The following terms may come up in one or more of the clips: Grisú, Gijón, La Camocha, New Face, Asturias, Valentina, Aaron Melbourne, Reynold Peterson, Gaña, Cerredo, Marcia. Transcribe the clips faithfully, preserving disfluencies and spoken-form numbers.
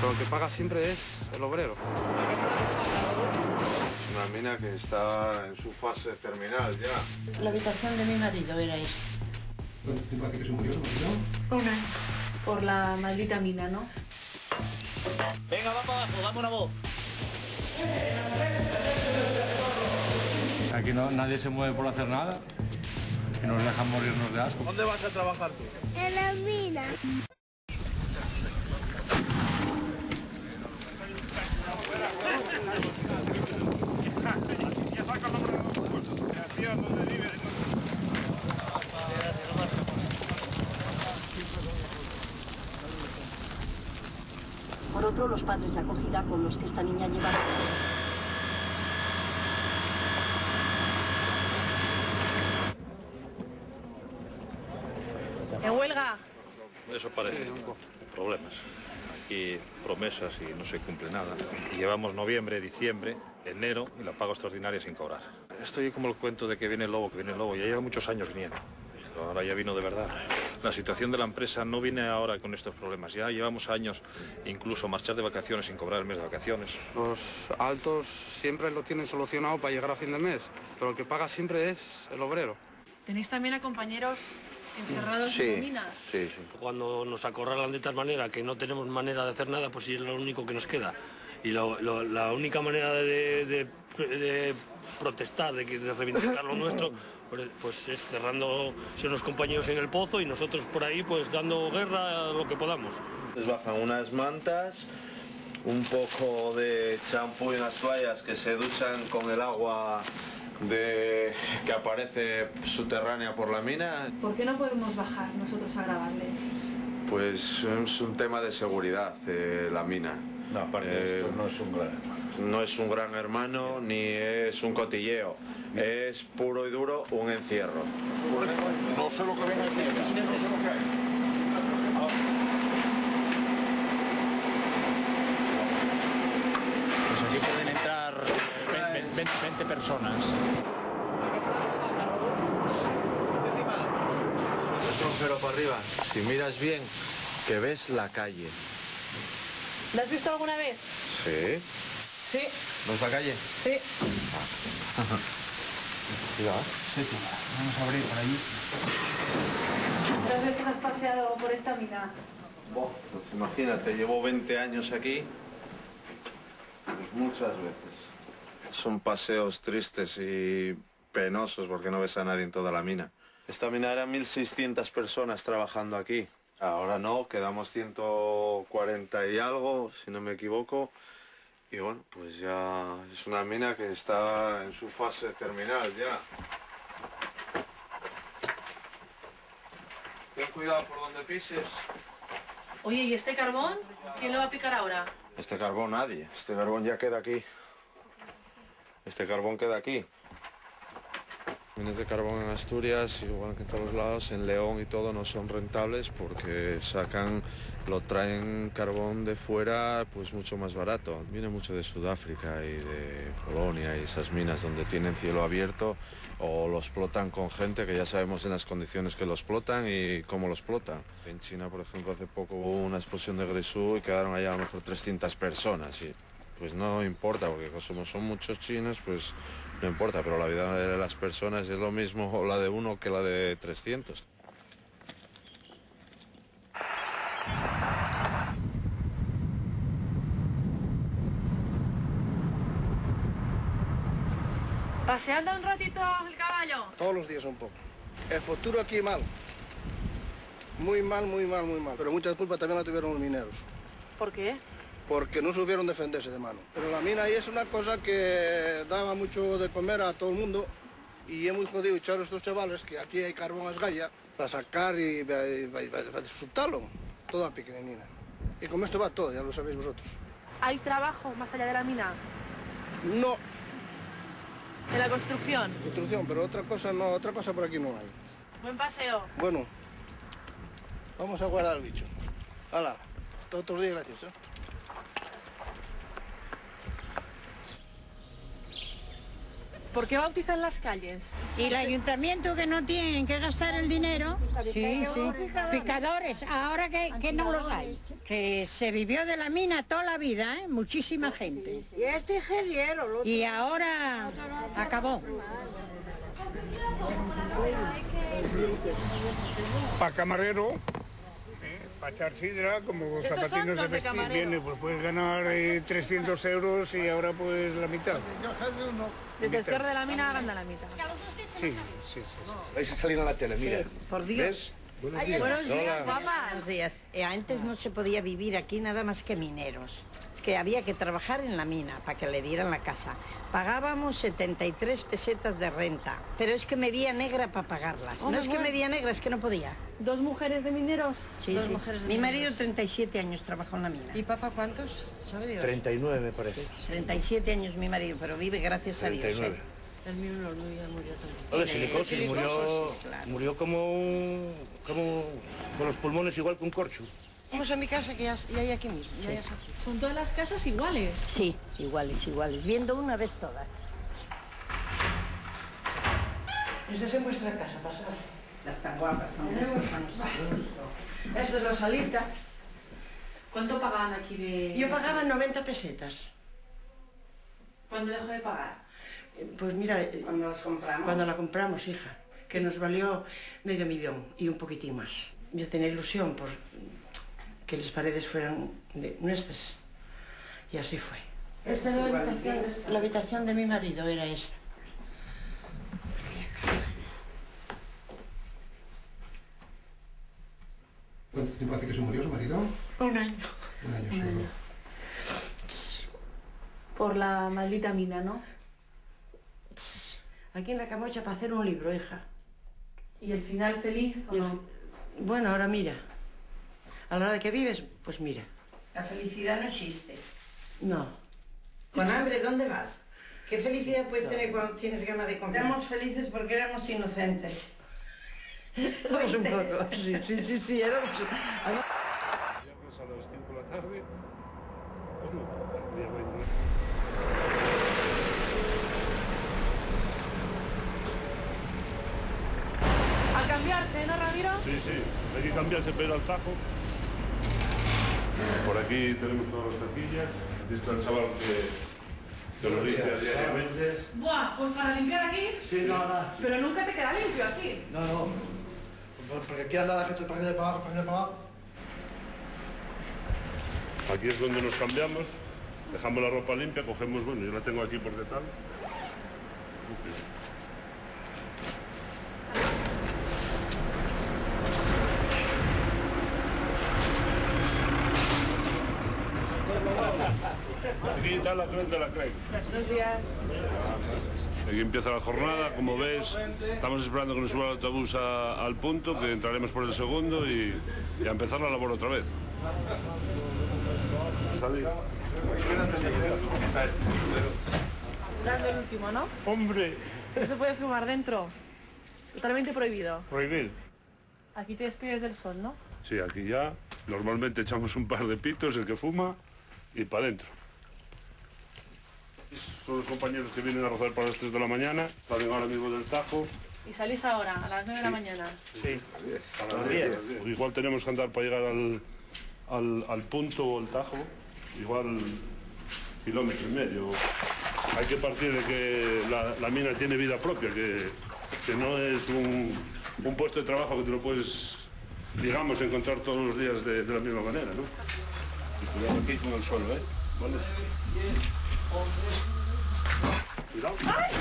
Pero el que paga siempre es el obrero. Es una mina que está en su fase terminal ya. La habitación de mi marido era esta. ¿Cuánto tiempo hace que se murió? ¿No? Una. Por la maldita mina, ¿no? Venga, va para abajo, dame una voz. Aquí no, nadie se mueve por hacer nada. Que nos dejan morirnos de asco. ¿Dónde vas a trabajar tú? En la mina. Por otro, los padres de acogida con los que esta niña lleva... ¡En huelga! Eso parece. Problemas. Aquí promesas y no se cumple nada. Y llevamos noviembre, diciembre, enero y la pago extraordinaria sin cobrar. Estoy como el cuento de que viene el lobo, que viene el lobo. Ya lleva muchos años viniendo. Pero ahora ya vino de verdad. La situación de la empresa no viene ahora con estos problemas. Ya llevamos años, incluso marchar de vacaciones sin cobrar el mes de vacaciones. Los altos siempre lo tienen solucionado para llegar a fin de mes, pero el que paga siempre es el obrero. Tenéis también a compañeros encerrados sí, en minas. Sí, sí. Cuando nos acorralan de tal manera que no tenemos manera de hacer nada, pues es lo único que nos queda. Y lo, lo, la única manera de, de, de, de protestar, de, de reivindicar lo nuestro, pues es cerrando unos compañeros en el pozo y nosotros por ahí pues dando guerra a lo que podamos. Les bajan unas mantas, un poco de champú y unas toallas que se duchan con el agua de que aparece subterránea por la mina. ¿Por qué no podemos bajar nosotros a grabarles? Pues es un tema de seguridad, eh, la mina. No, eh, esto no es un gran hermano. No es un gran hermano ni es un cotilleo. Es puro y duro un encierro. No sé lo que viene aquí, no sé lo que hay. Pues aquí pueden entrar veinte personas. Pero para arriba, si miras bien, que ves la calle. ¿La has visto alguna vez? Sí. Sí. ¿No es la calle? Sí. Cuidado. Sí, cuidado. Vamos a abrir por allí. ¿Cuántas veces has paseado por esta mina? Bo, pues imagínate, llevo veinte años aquí. Pues muchas veces. Son paseos tristes y penosos porque no ves a nadie en toda la mina. Esta mina era mil seiscientas personas trabajando aquí. Ahora no, quedamos ciento cuarenta y algo, si no me equivoco. Y bueno, pues ya es una mina que está en su fase terminal ya. Ten cuidado por donde pises. Oye, ¿y este carbón? ¿Quién lo va a picar ahora? Este carbón nadie. Este carbón ya queda aquí. Este carbón queda aquí. Minas de carbón en Asturias, igual que en todos lados, en León y todo, no son rentables porque sacan, lo traen carbón de fuera, pues mucho más barato. Viene mucho de Sudáfrica y de Polonia y esas minas donde tienen cielo abierto o lo explotan con gente que ya sabemos en las condiciones que lo explotan y cómo lo explotan. En China, por ejemplo, hace poco hubo una explosión de Grisú y quedaron allá a lo mejor trescientas personas. Y pues no importa, porque como son muchos chinos, pues no importa, pero la vida de las personas es lo mismo o la de uno que la de trescientos. ¿Paseando un ratito el caballo? Todos los días un poco. El futuro aquí mal. Muy mal, muy mal, muy mal. Pero muchas culpas también la tuvieron los mineros. ¿Por qué? Porque no supieron defenderse de mano. Pero la mina ahí es una cosa que daba mucho de comer a todo el mundo y hemos podido echar a estos chavales que aquí hay carbón a esgalla para sacar y para disfrutarlo, toda pequeñina. Y como esto va todo, ya lo sabéis vosotros. ¿Hay trabajo más allá de la mina? No. ¿De la construcción? Construcción, pero otra cosa no, otra cosa por aquí no hay. Buen paseo. Bueno, vamos a guardar el bicho. Hala, hasta otro día, gracias, ¿eh? ¿Por qué bautizan las calles? Y el ayuntamiento que no tienen que gastar el dinero. Sí, sí. Picadores, ahora que, que no los hay. Que se vivió de la mina toda la vida, ¿eh? Muchísima gente. Y este ingeniero. Y ahora acabó. Para camarero, ¿eh? Para echar sidra, como los zapatinos de vestir, de viene, pues puedes ganar eh, trescientos euros y ahora pues la mitad. Desde el cierre de la mina ganan la mitad. Sí, sí, sí. Vais a salir a la tele, mira. Sí, por Dios. ¿Ves? Buenos días. Buenos días, guapa. Buenos días. Eh, antes no se podía vivir aquí nada más que mineros. Es que había que trabajar en la mina para que le dieran la casa. Pagábamos setenta y tres pesetas de renta, pero es que me veía negra para pagarlas. Oh, no es que me veía negra, es que no podía. ¿Dos mujeres de mineros? Sí, Dos sí. Mujeres de Mi mineros. Marido treinta y siete años trabajó en la mina. ¿Y papá cuántos? ¿Sabe Dios? treinta y nueve me parece. Sí. treinta y siete años mi marido, pero vive gracias treinta y nueve. A Dios. ¿Eh? El mío no murió, murió también. Sí, silicosis, sí, murió, sí, claro. Murió como, un, como con los pulmones igual que un corcho. Vamos a mi casa que ya, ya hay aquí mismo. Sí. Ya hay aquí. ¿Son todas las casas iguales? Sí, iguales, iguales. Viendo una vez todas. Esa es en vuestra casa, pasad. Las tan guapas, tan guapas. Esa es la salita. ¿Cuánto pagaban aquí de...? Yo pagaba noventa pesetas. ¿Cuándo dejó de pagar? Pues mira, cuando las compramos, cuando la compramos, hija, que nos valió medio millón y un poquitín más. Yo tenía ilusión por que las paredes fueran de nuestras y así fue. Esta era la habitación, la habitación de mi marido era esta. ¿Cuánto tiempo hace que se murió su marido? Un año. Un año, un año. Por la maldita mina, ¿no? Aquí en La Camocha para hacer un libro, hija. ¿Y el final feliz o el... no? Bueno, ahora mira. A la hora de que vives, pues mira. La felicidad no existe. No. ¿Con hambre dónde vas? ¿Qué felicidad puedes no. tener cuando tienes ganas de comer? Éramos felices porque éramos inocentes. Pues un poco, sí, sí, sí, sí, éramos... Ya pues a las cinco de la tarde... ¿No, Ramiro? Sí, sí, hay que cambiarse pero al tajo. Por aquí tenemos todas las taquillas. Aquí está el chaval que, que lo limpia diariamente. Buah, pues para limpiar aquí. Sí, no, nada. Pero nunca te queda limpio aquí. No, no. Porque aquí anda la gente para allá y para abajo, para allá y para abajo. Aquí es donde nos cambiamos. Dejamos la ropa limpia, cogemos, bueno, yo la tengo aquí por detrás. Aquí está la creen de la creen. Buenos días. Aquí empieza la jornada, como ves, estamos esperando que nos suba el autobús a, al punto, que entraremos por el segundo y, y a empezar la labor otra vez. Salir. El último, ¿no? ¡Hombre! No se puede fumar dentro. Totalmente prohibido. Prohibido. Aquí te despides del sol, ¿no? Sí, aquí ya. Normalmente echamos un par de pitos, el que fuma, y para adentro. Son los compañeros que vienen a rozar para las tres de la mañana, salen ahora mismo del tajo. ¿Y salís ahora, a las nueve sí. de la mañana? Sí, a las diez. Igual tenemos que andar para llegar al, al, al punto o el tajo, igual kilómetro y medio. Hay que partir de que la, la mina tiene vida propia, que, que no es un, un puesto de trabajo que te lo puedes, digamos, encontrar todos los días de, de la misma manera, ¿no? Y cuidado aquí con el suelo, ¿eh? ¿Vale? Cuidado. ¡Ay!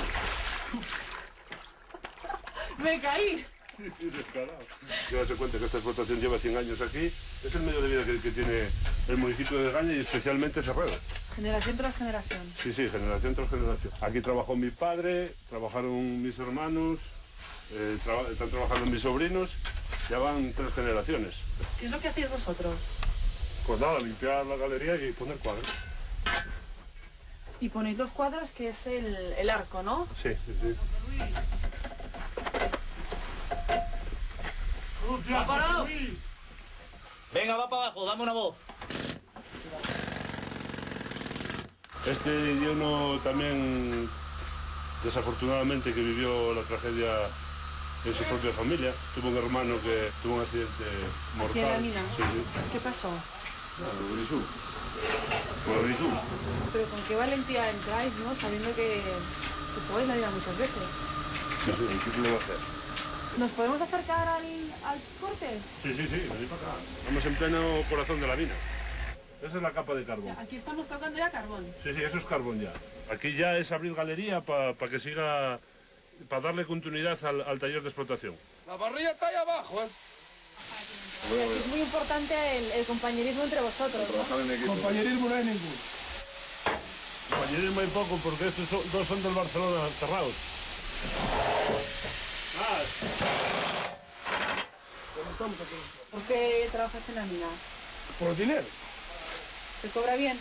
Me caí. Sí, sí, descarado. Llévase cuenta que esta explotación lleva cien años aquí. Es el medio de vida que, que tiene el municipio de Gaña y especialmente Cerreda. Generación tras generación. Sí, sí, generación tras generación. Aquí trabajó mi padre, trabajaron mis hermanos, eh, tra están trabajando mis sobrinos. Ya van tres generaciones. ¿Qué es lo que hacéis vosotros? Pues nada, limpiar la galería y poner cuadros. Y ponéis los cuadros, que es el, el arco, ¿no? Sí, sí, sí. ¡Va para abajo! Venga, va para abajo, dame una voz. Este yo no también desafortunadamente, que vivió la tragedia en su propia familia. Tuvo un hermano que tuvo un accidente mortal. Sí, sí. ¿Qué pasó? Por Grisú. Por Grisú. Pero con qué valentía entráis, ¿no? Sabiendo que, que podéis la vida muchas veces. Sí, sí, ¿qué se le va a hacer? ¿Nos podemos acercar al, al corte? Sí, sí, sí, venid para acá. Estamos en pleno corazón de la mina. Esa es la capa de carbón. O sea, aquí estamos tocando ya carbón. Sí, sí, eso es carbón ya. Aquí ya es abrir galería para pa que siga, para darle continuidad al, al taller de explotación. La parrilla está ahí abajo, ¿eh? O sea, es muy importante el, el compañerismo entre vosotros, ¿no? En compañerismo no hay ninguno. Compañerismo hay poco porque estos son, dos son del Barcelona cerrados. ¿Por qué trabajas en la mina? Por dinero. ¿Te cobra bien?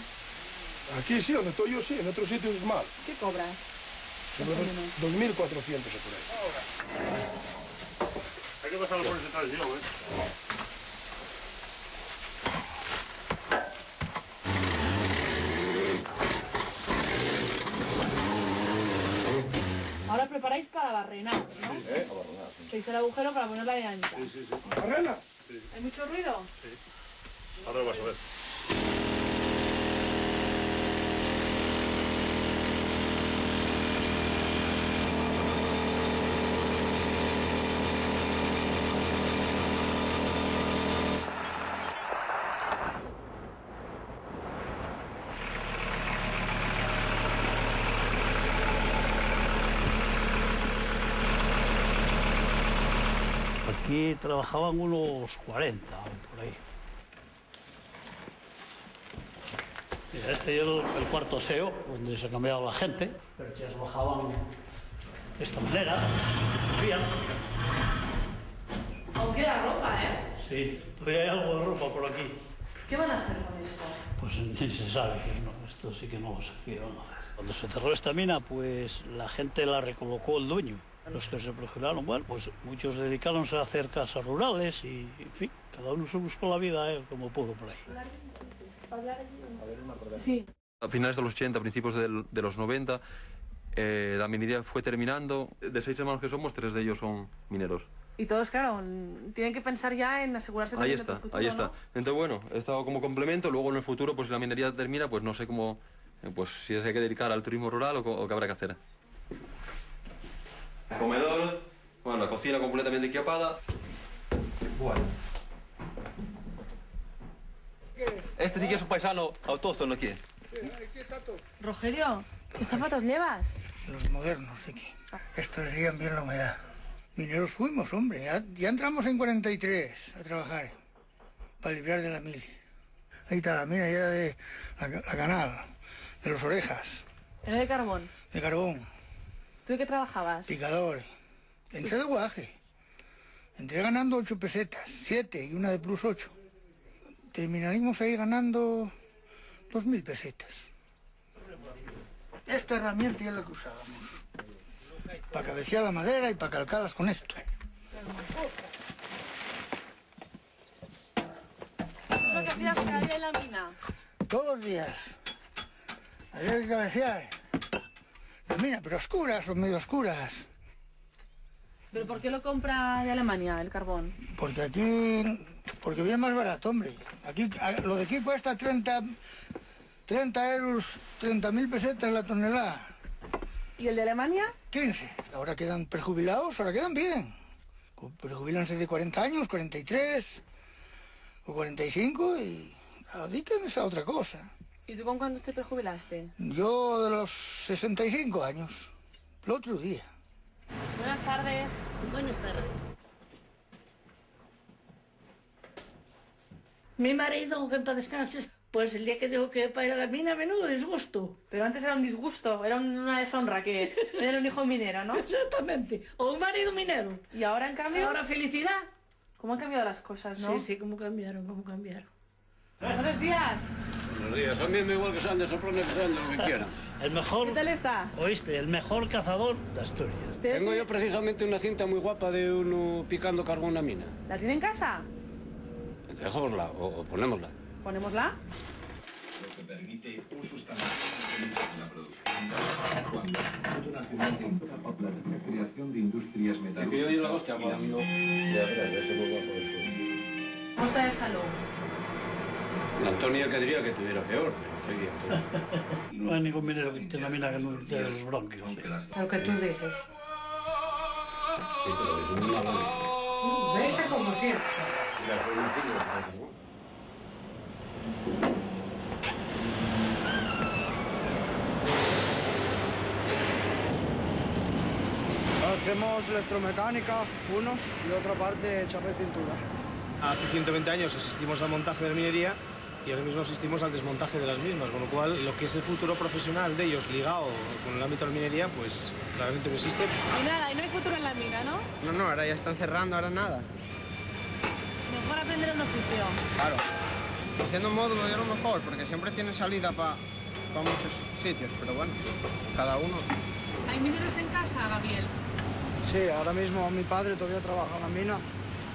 Aquí sí, donde estoy yo sí, en otros sitios es mal. ¿Qué cobras? Sobre dos mil cuatrocientos o por ahí. Hay que pasarlo por ese tal yo, ¿eh? Ahora preparáis para barrenar, ¿no? Sí, ¿eh? Para barrenar. Sí. Hacéis el agujero para poner la llanita. Sí, sí, sí. ¿Barrena? Sí. ¿Hay mucho ruido? Sí. Ahora lo vas a ver. Aquí trabajaban unos cuarenta, por ahí. Mira, este es el cuarto aseo, donde se cambiaba la gente. Pero ellas bajaban de esta manera, subían. Aún queda ropa, ¿eh? Sí, todavía hay algo de ropa por aquí. ¿Qué van a hacer con esto? Pues ni se sabe, no, esto sí que no lo sé qué van a hacer. Cuando se cerró esta mina, pues la gente la recolocó el dueño. Los que se profilieron, bueno, pues muchos dedicáronse a hacer casas rurales y, en fin, cada uno se buscó la vida eh, como pudo por ahí. Sí. A finales de los ochenta, principios del, de los noventa, eh, la minería fue terminando. De seis hermanos que somos, tres de ellos son mineros. Y todos, claro, tienen que pensar ya en asegurarse ahí también está, de tu futuro, ahí está, ahí ¿no? está. Entonces, bueno, he estado como complemento, luego en el futuro, pues si la minería termina, pues no sé cómo, pues si hay que dedicar al turismo rural o, o qué habrá que hacer. Comedor, bueno, la cocina completamente equipada. Bueno. Este sí que es un paisano autóctono aquí. Rogelio, ¿qué zapatos llevas? Los modernos de aquí. Estos serían bien la humedad. Mineros fuimos, hombre. Ya, ya entramos en cuarenta y tres a trabajar. Para librar de la mili. Ahí está la mina, ya de la, la canal, de los orejas. ¿Era de carbón? De carbón. ¿Tú de qué trabajabas? Picador. Entré de guaje. Entré ganando ocho pesetas, siete y una de plus ocho. Terminaríamos ahí ganando dos mil pesetas. Esta herramienta ya la que usábamos. Para cabecear la madera y para calcarlas con esto. ¿Lo que hacías cada día en la mina? Todos los días. Había que cabecear. La mina, pero oscuras o medio oscuras. ¿Pero por qué lo compra de Alemania, el carbón? Porque aquí... porque viene más barato, hombre. Aquí, lo de aquí cuesta treinta euros, treinta mil pesetas la tonelada. ¿Y el de Alemania? quince. Ahora quedan prejubilados, ahora quedan bien. Prejubilanse de cuarenta años, cuarenta y tres o cuarenta y cinco y... dedíquense a otra cosa. ¿Y tú con cuándo te prejubilaste? Yo de los sesenta y cinco años, el otro día. Buenas tardes. Buenas tardes. Mi marido, que en paz descanses, pues el día que dijo que para ir a la mina, menudo disgusto. Pero antes era un disgusto, era una deshonra que era un hijo minero, ¿no? Exactamente, o un marido minero. ¿Y ahora en cambio? Ahora felicidad. ¿Cómo han cambiado las cosas, no? Sí, sí, cómo cambiaron, cómo cambiaron. Buenos días. Buenos días, a mí me igual que sean de soprano, que sean de lo que quieran. El mejor... ¿Qué tal está? Oíste, el mejor cazador de Asturias. Tengo yo precisamente una cinta muy guapa de uno picando carbón en la mina. ¿La tiene en casa? Dejémosla o, o ponémosla. ¿Ponémosla? Lo que permite un sustancial de la producción. la, la creación de industrias metalúrgicas. Yo la hostia, ya, ya, se vuelve por eso. Cosa de salón. Antonio que diría que tuviera peor, pero estoy bien. No hay ningún minero que te nomina que no te de los bronquios. ¿Eh? Lo que tú dices. Sí, pero es un malo. Ves como siempre. Hacemos electromecánica, unos, y otra parte chapa y pintura. Hace ciento veinte años asistimos al montaje de la minería y ahora mismo asistimos al desmontaje de las mismas, con lo cual lo que es el futuro profesional de ellos ligado con el ámbito de la minería, pues claramente no existe. Y nada, y no hay futuro en la mina, ¿no? No, no, ahora ya están cerrando, ahora nada. Mejor aprender un oficio. Claro. Haciendo un módulo ya lo mejor, porque siempre tiene salida para pa muchos sitios, pero bueno, cada uno. ¿Hay mineros en casa, Gabriel? Sí, ahora mismo mi padre todavía trabaja en la mina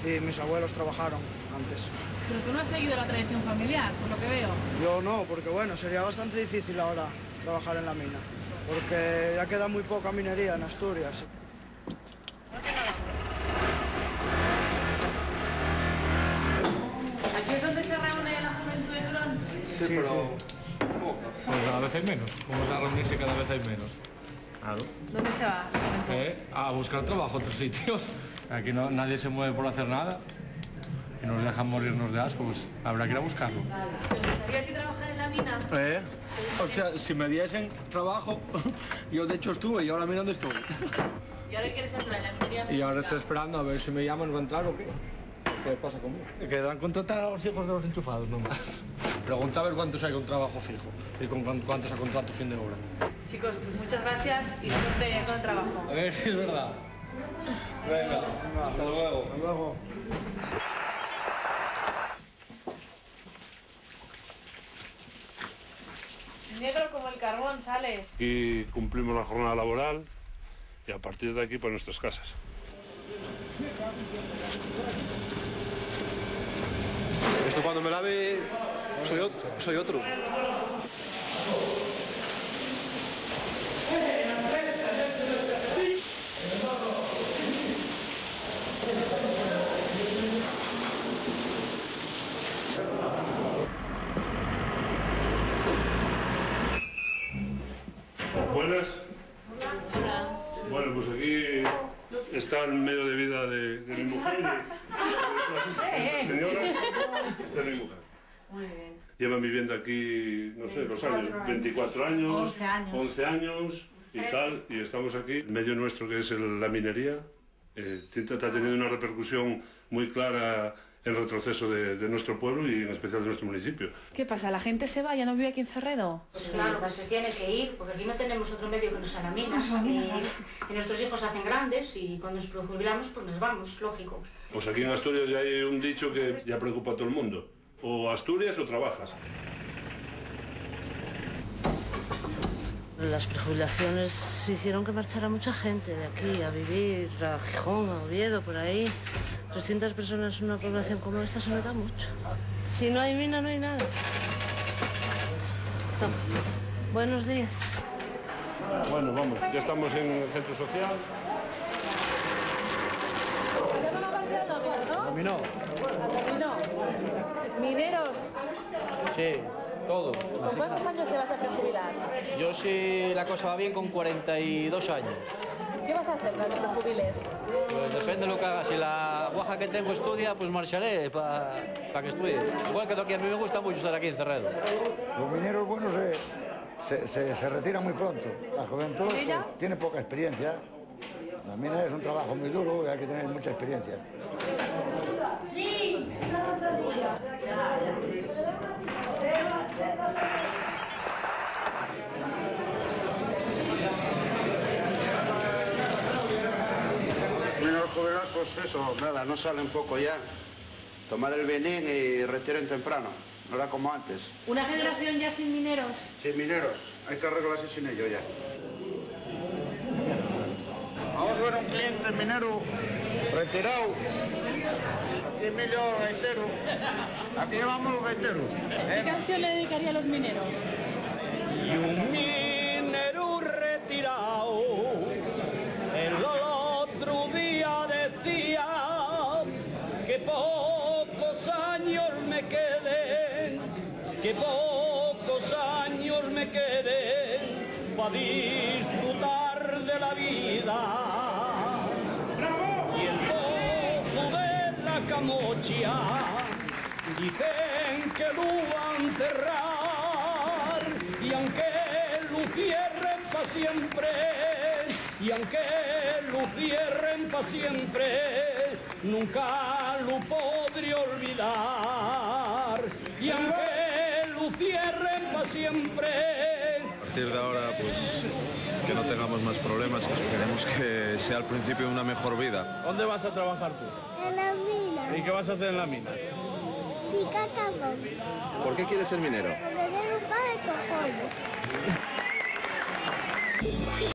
y mis abuelos trabajaron antes. Pero tú no has seguido la tradición familiar, por lo que veo. Yo no, porque bueno, sería bastante difícil ahora trabajar en la mina, porque ya queda muy poca minería en Asturias. ¿Aquí es donde se reúne la juventud en Gijón? Sí, pero poca. Pues cada vez hay menos. Vamos a reunirse cada vez hay menos. Claro. ¿Dónde se va? ¿Eh? A buscar trabajo a otros sitios. Aquí no, nadie se mueve por hacer nada. Y nos dejan morirnos de asco, pues habrá que ir a buscarlo. Vale. ¿Te gustaría que trabajar en la mina? ¿Eh? O sea, si me diesen trabajo, yo de hecho estuve y ahora mira dónde estoy. ¿Y ahora quieres entrar en la minería? Y ahora estoy esperando a ver si me llaman o entrar o qué. ¿Qué pasa conmigo? Quedarán contratar a los hijos de los enchufados nomás. Pregunta a ver cuántos hay con trabajo fijo y con cuántos a contrato fin de obra. Chicos, pues muchas gracias y suerte con el trabajo. A ver si es verdad. Venga, hasta luego. Hasta luego. Negro como el carbón, sales. Aquí cumplimos la jornada laboral y a partir de aquí para nuestras casas. Esto cuando me lave, soy otro. Soy otro. Buenas. Hola. Bueno, pues aquí está el medio de vida de, de mi mujer. Esta señora, esta es mi mujer. Muy bien. Llevan viviendo aquí, no sé, los años, veinticuatro años, once años, once años y tal, y estamos aquí. El medio nuestro que es el, la minería, eh, está teniendo una repercusión muy clara en retroceso de, de nuestro pueblo y en especial de nuestro municipio. ¿Qué pasa? ¿La gente se va? ¿Ya no vive aquí en Cerredo? Pues claro, pues se tiene que ir, porque aquí no tenemos otro medio que no sean las minas. Y nuestros hijos se hacen grandes y cuando nos jubilamos pues nos vamos, lógico. Pues aquí en Asturias ya hay un dicho que ya preocupa a todo el mundo. O Asturias o trabajas. Las prejubilaciones hicieron que marchara mucha gente de aquí a vivir, a Gijón, a Oviedo, por ahí. trescientas personas en una población como esta se nota mucho. Si no hay mina, no hay nada. Toma. Buenos días. Bueno, vamos, ya estamos en el centro social. ¿Dominó? ¿Dominó? ¿Mineros? Sí, todos. ¿Con cuántos años te vas a prejubilar? Yo, si la cosa va bien, con cuarenta y dos años. ¿Qué vas a hacer cuando te jubiles? Pues depende de lo que haga. Si la guaja que tengo estudia, pues marcharé para pa que estudie. Igual que aquí, a mí me gusta mucho estar aquí en Cerredo. Los mineros buenos se, se, se, se retiran muy pronto. La juventud pues, tiene poca experiencia. La mina es un trabajo muy duro y hay que tener mucha experiencia. Jubilados, pues eso, nada, no salen poco ya. Tomar el venín y retiren temprano, no era como antes. ¿Una generación ya sin mineros? Sin mineros, hay que arreglarse sin ello ya. Vamos a ver un cliente minero retirado, diez millones entero. Aquí llevamos los enteros. ¿Eh? ¿Qué canción le dedicaría a los mineros? Y un minero retirado. me quede para disfrutar de la vida. ¡Bravo! Y el pozo de la Camocha dicen que lo van a cerrar, y aunque lo cierren para siempre, y aunque lo cierren para siempre, nunca lo podré olvidar. Y aunque lo cierren para siempre. A partir de ahora, pues que no tengamos más problemas, que esperemos que sea el principio de una mejor vida. ¿Dónde vas a trabajar tú? En la mina. ¿Y qué vas a hacer en la mina? Picar carbón. ¿Por qué quieres ser minero? Porque tengo un par de cojones.